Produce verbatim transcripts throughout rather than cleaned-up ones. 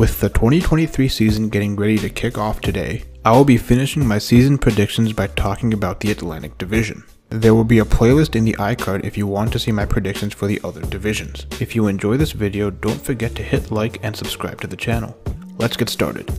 With the twenty twenty-three season getting ready to kick off today, I will be finishing my season predictions by talking about the Atlantic Division. There will be a playlist in the iCard if you want to see my predictions for the other divisions. If you enjoy this video, don't forget to hit like and subscribe to the channel. Let's get started.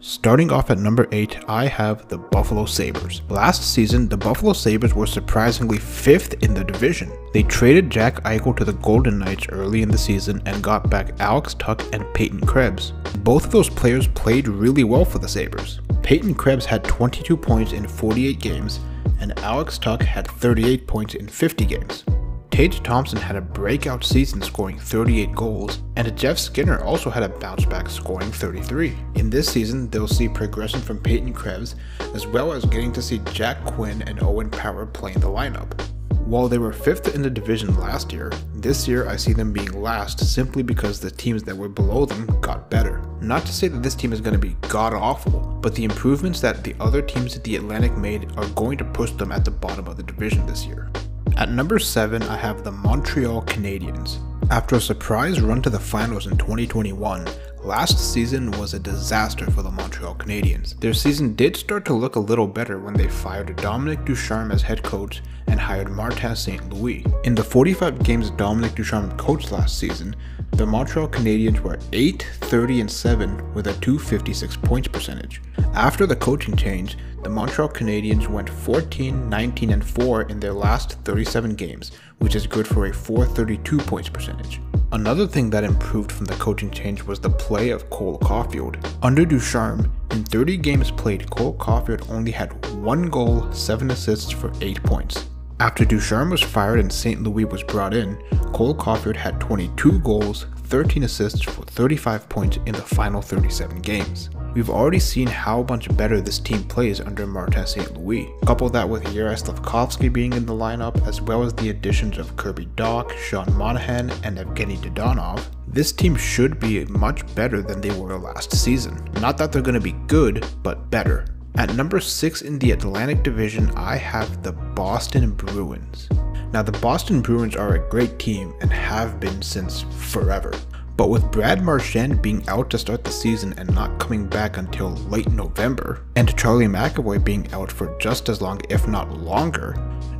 Starting off at number eight, I have the Buffalo Sabres. Last season, the Buffalo Sabres were surprisingly fifth in the division. They traded Jack Eichel to the Golden Knights early in the season and got back Alex Tuch and Peyton Krebs. Both of those players played really well for the Sabres. Peyton Krebs had twenty-two points in forty-eight games, and Alex Tuch had thirty-eight points in fifty games. Paige Thompson had a breakout season scoring thirty-eight goals, and Jeff Skinner also had a bounce back scoring thirty-three. In this season, they'll see progression from Peyton Krebs, as well as getting to see Jack Quinn and Owen Power playing the lineup. While they were fifth in the division last year, this year I see them being last simply because the teams that were below them got better. Not to say that this team is going to be god-awful, but the improvements that the other teams in the Atlantic made are going to push them at the bottom of the division this year. At number seven, I have the Montreal Canadiens. After a surprise run to the finals in twenty twenty-one, last season was a disaster for the Montreal Canadiens. Their season did start to look a little better when they fired Dominic Ducharme as head coach and hired Martin Saint Louis. In the forty-five games Dominic Ducharme coached last season, the Montreal Canadiens were eight, thirty, and seven with a two fifty-six points percentage. After the coaching change, the Montreal Canadiens went fourteen, nineteen, and four in their last thirty-seven games, which is good for a four thirty-two points percentage. Another thing that improved from the coaching change was the play of Cole Caufield. Under Ducharme, in thirty games played, Cole Caufield only had one goal, seven assists for eight points. After Ducharme was fired and Saint Louis was brought in, Cole Caufield had twenty-two goals, thirteen assists for thirty-five points in the final thirty-seven games. We've already seen how much better this team plays under Martin Saint Louis. Couple that with Yaroslav Lukovsky being in the lineup, as well as the additions of Kirby Dach, Sean Monahan, and Evgeny Dodonov, this team should be much better than they were last season. Not that they're going to be good, but better. At number six in the Atlantic Division, I have the Boston Bruins. Now, the Boston Bruins are a great team and have been since forever. But with Brad Marchand being out to start the season and not coming back until late November, and Charlie McAvoy being out for just as long, if not longer,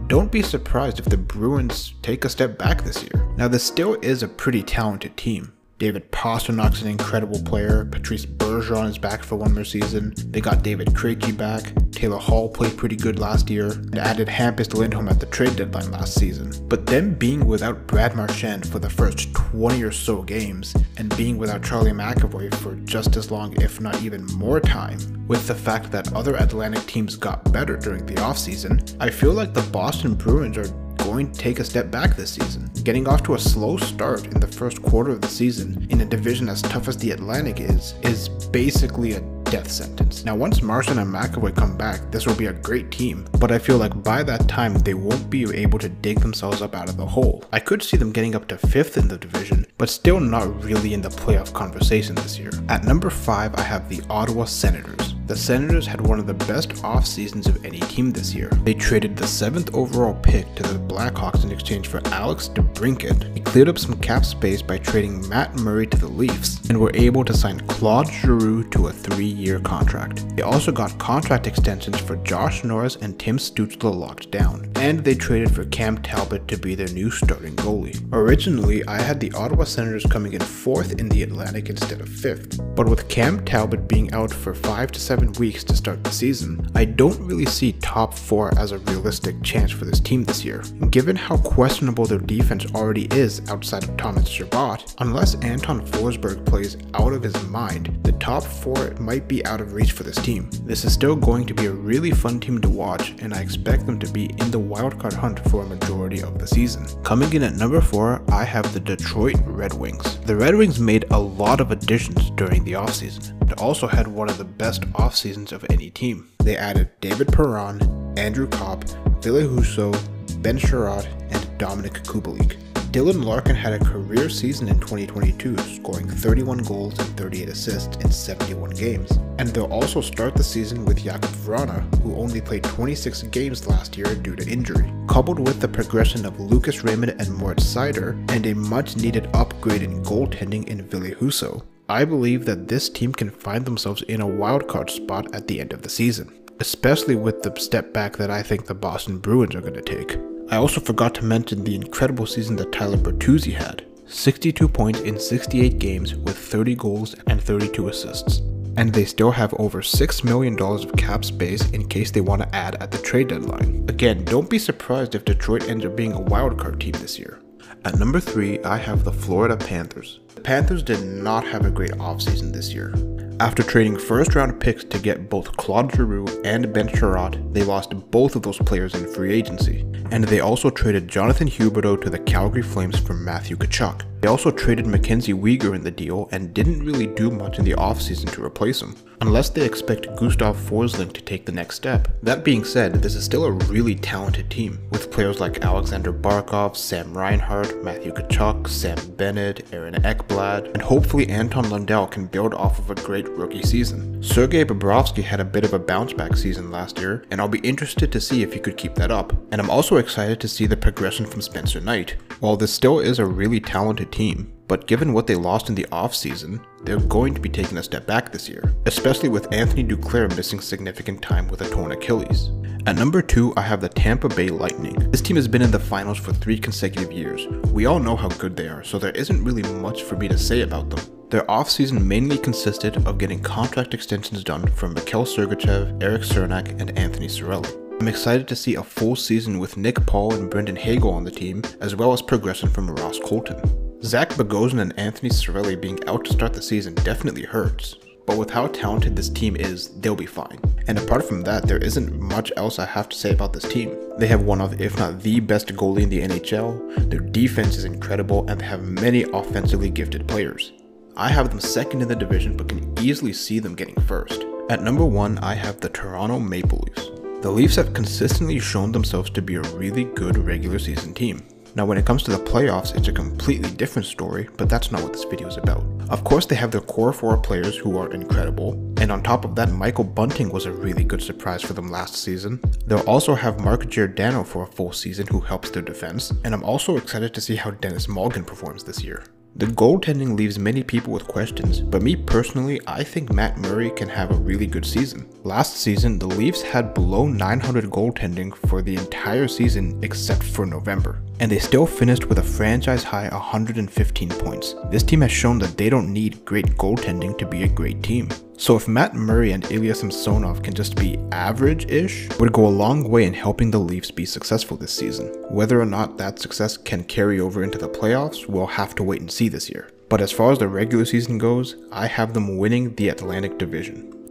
don't be surprised if the Bruins take a step back this year. Now, this still is a pretty talented team. David Pasternak's an incredible player, Patrice Bergeron is back for one more season, they got David Krejci back, Taylor Hall played pretty good last year, and added Hampus Lindholm at the trade deadline last season. But them being without Brad Marchand for the first twenty or so games, and being without Charlie McAvoy for just as long, if not even more time, with the fact that other Atlantic teams got better during the offseason, I feel like the Boston Bruins are going to take a step back this season. Getting off to a slow start in the first quarter of the season in a division as tough as the Atlantic is, is basically a death sentence. Now, once Marchand and McAvoy come back, this will be a great team, but I feel like by that time they won't be able to dig themselves up out of the hole. I could see them getting up to fifth in the division, but still not really in the playoff conversation this year. At number five, I have the Ottawa Senators. The Senators had one of the best off seasons of any team this year. They traded the seventh overall pick to the Blackhawks in exchange for Alex DeBrincat. They cleared up some cap space by trading Matt Murray to the Leafs and were able to sign Claude Giroux to a three-year contract. They also got contract extensions for Josh Norris and Tim Stützle locked down, and they traded for Cam Talbot to be their new starting goalie. Originally, I had the Ottawa Senators coming in fourth in the Atlantic instead of fifth, but with Cam Talbot being out for five to seven weeks to start the season, I don't really see top four as a realistic chance for this team this year. Given how questionable their defense already is outside of Thomas Chabot, unless Anton Forsberg plays out of his mind, the top four might be out of reach for this team. This is still going to be a really fun team to watch, and I expect them to be in the wildcard hunt for a majority of the season. Coming in at number four, I have the Detroit Red Wings. The Red Wings made a lot of additions during the offseason, and also had one of the best off seasons of any team. They added David Perron, Andrew Kopp, Ville Husso, Ben Chiarot, and Dominic Kubalik. Dylan Larkin had a career season in twenty twenty-two, scoring thirty-one goals and thirty-eight assists in seventy-one games. And they'll also start the season with Jakub Vrána, who only played twenty-six games last year due to injury. Coupled with the progression of Lucas Raymond and Moritz Seider, and a much-needed upgrade in goaltending in Ville Husso, I believe that this team can find themselves in a wildcard spot at the end of the season, especially with the step back that I think the Boston Bruins are going to take. I also forgot to mention the incredible season that Tyler Bertuzzi had, sixty-two points in sixty-eight games with thirty goals and thirty-two assists. And they still have over six million dollars of cap space in case they want to add at the trade deadline. Again, don't be surprised if Detroit ends up being a wildcard team this year. At number three, I have the Florida Panthers. The Panthers did not have a great offseason this year. After trading first round picks to get both Claude Giroux and Ben Chiarot, they lost both of those players in free agency. And they also traded Jonathan Huberdeau to the Calgary Flames for Matthew Tkachuk. They also traded Mackenzie Weegar in the deal and didn't really do much in the offseason to replace him, unless they expect Gustav Forsling to take the next step. That being said, this is still a really talented team, with players like Alexander Barkov, Sam Reinhart, Matthew Tkachuk, Sam Bennett, Aaron Ekblad, and hopefully Anton Lundell can build off of a great rookie season. Sergei Bobrovsky had a bit of a bounce back season last year, and I'll be interested to see if he could keep that up. And I'm also excited to see the progression from Spencer Knight. While this still is a really talented team, but given what they lost in the offseason, they're going to be taking a step back this year, especially with Anthony Duclair missing significant time with a torn Achilles. At number two, I have the Tampa Bay Lightning. This team has been in the finals for three consecutive years. We all know how good they are, so there isn't really much for me to say about them. Their offseason mainly consisted of getting contract extensions done from Mikhail Sergachev, Eric Cernak, and Anthony Cirelli. I'm excited to see a full season with Nick Paul and Brendan Hagel on the team, as well as progression from Ross Colton. Zach Bogosian and Anthony Cirelli being out to start the season definitely hurts, but with how talented this team is, they'll be fine. And apart from that, there isn't much else I have to say about this team. They have one of, if not the best goalie in the N H L, their defense is incredible, and they have many offensively gifted players. I have them second in the division, but can easily see them getting first. At number one, I have the Toronto Maple Leafs. The Leafs have consistently shown themselves to be a really good regular season team. Now when it comes to the playoffs, it's a completely different story, but that's not what this video is about. Of course, they have their core four players who are incredible, and on top of that, Michael Bunting was a really good surprise for them last season. They'll also have Mark Giordano for a full season who helps their defense, and I'm also excited to see how Dennis Malgin performs this year. The goaltending leaves many people with questions, but me personally, I think Matt Murray can have a really good season. Last season, the Leafs had below nine hundred goaltending for the entire season except for November, and they still finished with a franchise-high one hundred fifteen points. This team has shown that they don't need great goaltending to be a great team. So if Matt Murray and Ilya Samsonov can just be average-ish, would go a long way in helping the Leafs be successful this season. Whether or not that success can carry over into the playoffs, we'll have to wait and see this year. But as far as the regular season goes, I have them winning the Atlantic Division.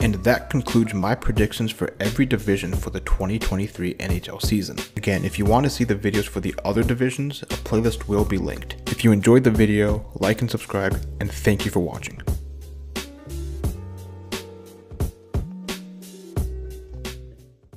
And that concludes my predictions for every division for the twenty twenty-three N H L season. Again, if you want to see the videos for the other divisions, a playlist will be linked. If you enjoyed the video, like and subscribe, and thank you for watching.